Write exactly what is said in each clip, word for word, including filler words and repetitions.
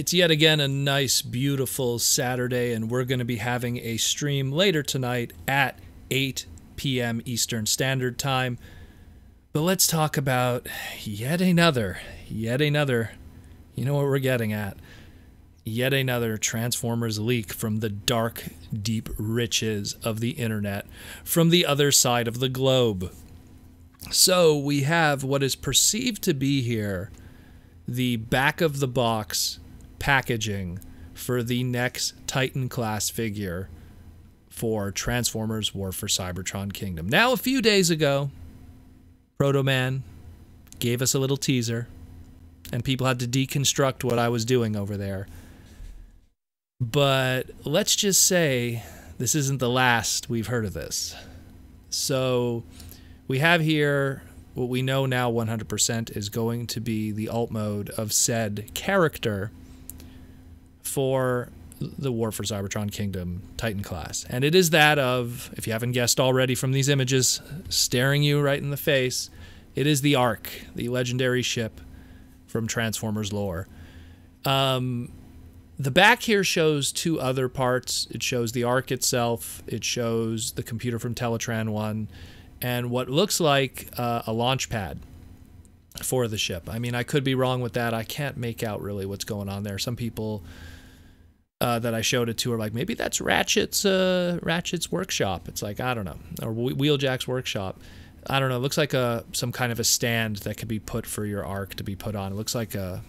It's yet again a nice, beautiful Saturday, and we're going to be having a stream later tonight at eight p m Eastern Standard Time. But let's talk about yet another, yet another, you know what we're getting at, yet another Transformers leak from the dark, deep riches of the internet, from the other side of the globe. So we have what is perceived to be here, the back of the box packaging for the next Titan Class figure for Transformers War for Cybertron Kingdom. Now, a few days ago, Protoman gave us a little teaser, and people had to deconstruct what I was doing over there. But let's just say this isn't the last we've heard of this. So we have here what we know now one hundred percent is going to be the alt mode of said character for the War for Cybertron Kingdom Titan Class. And it is that of, if you haven't guessed already from these images staring you right in the face, it is the Ark, the legendary ship from Transformers lore. Um, the back here shows two other parts. It shows the Ark itself. It shows the computer from Teletran One, and what looks like uh, a launch pad for the ship. I mean, I could be wrong with that. I can't make out really what's going on there. Some people Uh, that I showed it to are like, maybe that's Ratchet's uh, Ratchet's workshop. It's like, I don't know, or Wheeljack's workshop. I don't know. It looks like a some kind of a stand that could be put for your Ark to be put on. It looks like a,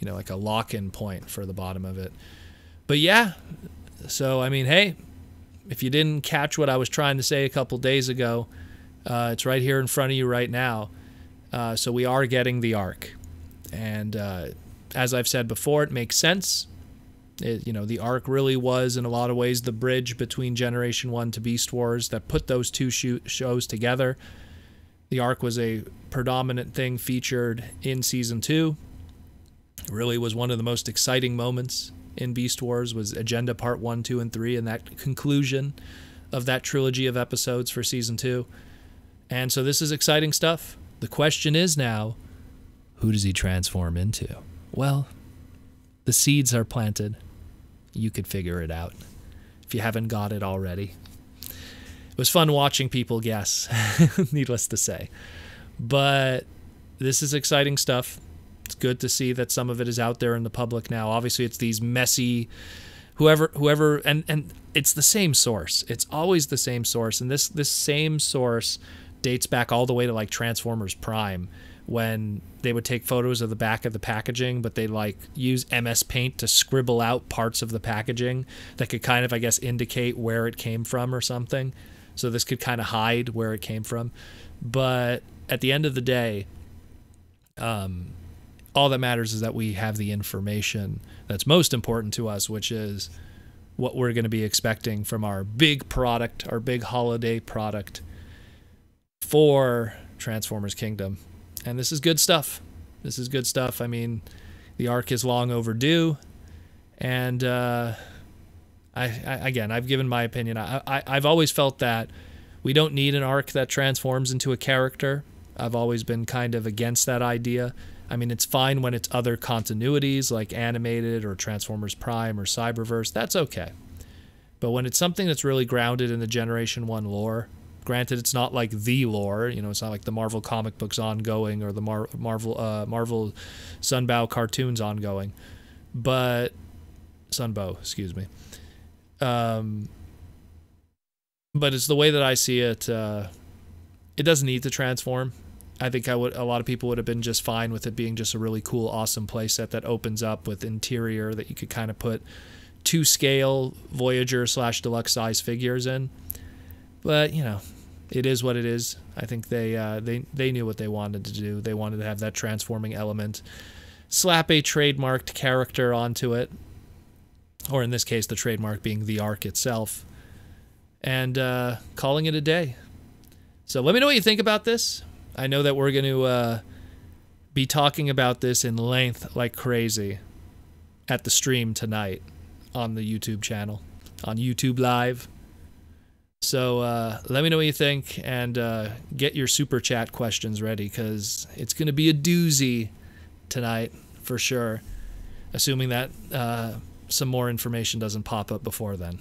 you know, like a lock-in point for the bottom of it. But yeah, so I mean, hey, if you didn't catch what I was trying to say a couple days ago, uh, it's right here in front of you right now. Uh, so we are getting the Ark, and uh, as I've said before, it makes sense. It, you know, the Ark really was, in a lot of ways, the bridge between Generation One to Beast Wars that put those two shoot shows together. The Ark was a predominant thing featured in Season Two. It really was one of the most exciting moments in Beast Wars, was Agenda Part One, Two, and Three, and that conclusion of that trilogy of episodes for Season Two. And so this is exciting stuff. The question is now, who does he transform into? Well, the seeds are planted. You could figure it out if you haven't got it already. It was fun watching people guess, needless to say. But this is exciting stuff. It's good to see that some of it is out there in the public now. Obviously, it's these messy, whoever, whoever, and, and it's the same source. It's always the same source. And this, this same source dates back all the way to like Transformers Prime, when they would take photos of the back of the packaging, but they like use M S Paint to scribble out parts of the packaging that could kind of, I guess, indicate where it came from or something. So this could kind of hide where it came from. But at the end of the day, um, all that matters is that we have the information that's most important to us, which is what we're going to be expecting from our big product, our big holiday product for Transformers Kingdom. And this is good stuff. This is good stuff. I mean, the Ark is long overdue. And uh, I, I, again, I've given my opinion. I, I, I've always felt that we don't need an Ark that transforms into a character. I've always been kind of against that idea. I mean, it's fine when it's other continuities like Animated or Transformers Prime or Cyberverse. That's okay. But when it's something that's really grounded in the Generation One lore, granted, it's not like the lore, you know, it's not like the Marvel comic books ongoing or the Mar Marvel uh, Marvel Sunbow cartoons ongoing, but Sunbow, excuse me. Um, but it's the way that I see it. Uh, it doesn't need to transform. I think I would. A lot of people would have been just fine with it being just a really cool, awesome playset that opens up with interior that you could kind of put two scale Voyager slash deluxe size figures in. But, you know, it is what it is. I think they uh, they they knew what they wanted to do. They wanted to have that transforming element. Slap a trademarked character onto it. Or in this case, the trademark being the Ark itself. And uh, calling it a day. So let me know what you think about this. I know that we're going to uh, be talking about this in length like crazy at the stream tonight on the YouTube channel, on YouTube Live. So uh, let me know what you think, and uh, get your super chat questions ready, because it's going to be a doozy tonight for sure. assuming that uh, some more information doesn't pop up before then.